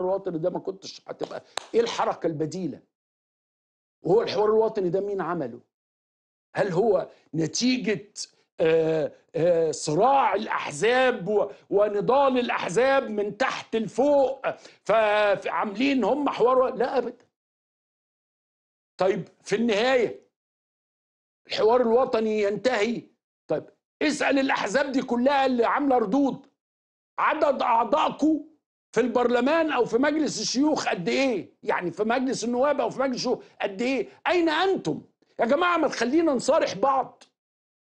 الوطني ده ما كنتش هتبقى ايه الحركه البديله؟ وهو الحوار الوطني ده مين عمله؟ هل هو نتيجه صراع الاحزاب ونضال الاحزاب من تحت لفوق فعاملين هم حوار؟ لا ابدا. طيب في النهايه الحوار الوطني ينتهي، طيب اسال الاحزاب دي كلها اللي عامله ردود، عدد اعضائكم في البرلمان او في مجلس الشيوخ قد ايه؟ يعني في مجلس النواب او في مجلس الشيوخ قد ايه؟ اين انتم؟ يا جماعه ما تخلينا نصارح بعض،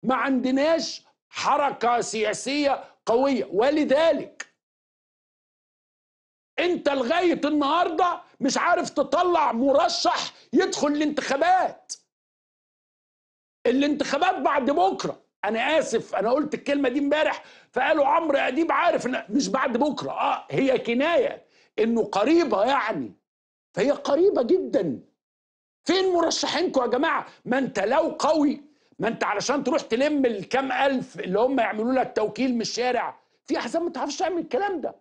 ما عندناش حركه سياسيه قويه، ولذلك انت لغايه النهارده مش عارف تطلع مرشح يدخل الانتخابات. الانتخابات بعد بكره، انا اسف انا قلت الكلمه دي امبارح فقالوا عمرو اديب عارف ان مش بعد بكره، هي كنايه انه قريبه، يعني فهي قريبه جدا. فين مرشحينكم يا جماعه؟ ما انت لو قوي، ما انت علشان تروح تلم الكام الف اللي هم يعملوا لك توكيل من الشارع، في احزاب ما تعرفش تعمل الكلام ده،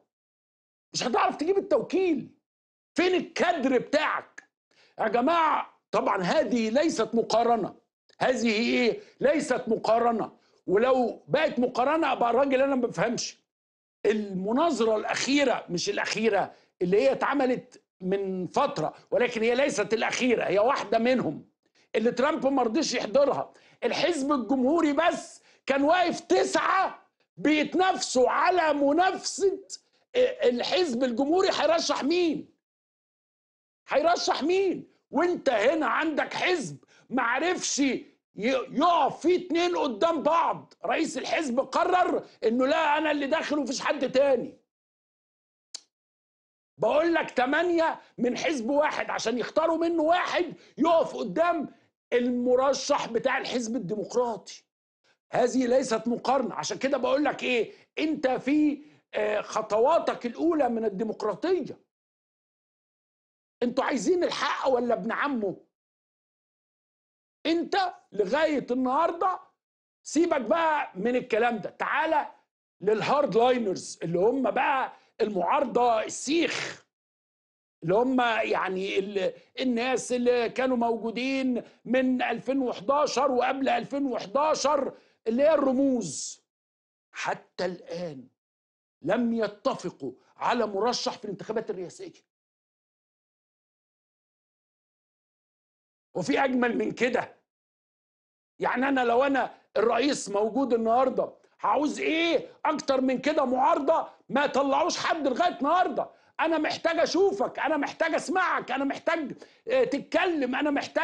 مش هتعرف تجيب التوكيل. فين الكادر بتاعك يا جماعه؟ طبعا هذه ليست مقارنه، هذه ايه؟ ليست مقارنه، ولو بقت مقارنه ابقى الراجل انا ما بفهمش. المناظره الاخيره، مش الاخيره اللي هي اتعملت من فتره، ولكن هي ليست الاخيره، هي واحده منهم اللي ترامب ما رضيش يحضرها. الحزب الجمهوري بس كان واقف 9 بيتنافسوا على منافسه الحزب الجمهوري هيرشح مين؟ هيرشح مين؟ وانت هنا عندك حزب معرفش يقف فيه 2 قدام بعض، رئيس الحزب قرر انه لا انا اللي داخل ومفيش حد تاني. بقول لك 8 من حزب واحد عشان يختاروا منه واحد يقف قدام المرشح بتاع الحزب الديمقراطي. هذه ليست مقارنه، عشان كده بقول لك ايه؟ انت في خطواتك الاولى من الديمقراطيه. انتوا عايزين الحق ولا ابن عمه؟ انت لغايه النهارده سيبك بقى من الكلام ده، تعالى للهارد لاينرز اللي هم بقى المعارضه السيخ، اللي هم يعني الناس اللي كانوا موجودين من 2011 وقبل 2011، اللي هي الرموز. حتى الان لم يتفقوا على مرشح في الانتخابات الرئاسيه. وفي اجمل من كده؟ يعني انا لو انا الرئيس موجود النهارده هعوز ايه اكتر من كده؟ معارضه ما طلعوش حد لغايه النهارده. انا محتاج اشوفك، انا محتاج اسمعك، انا محتاج تتكلم، انا محتاج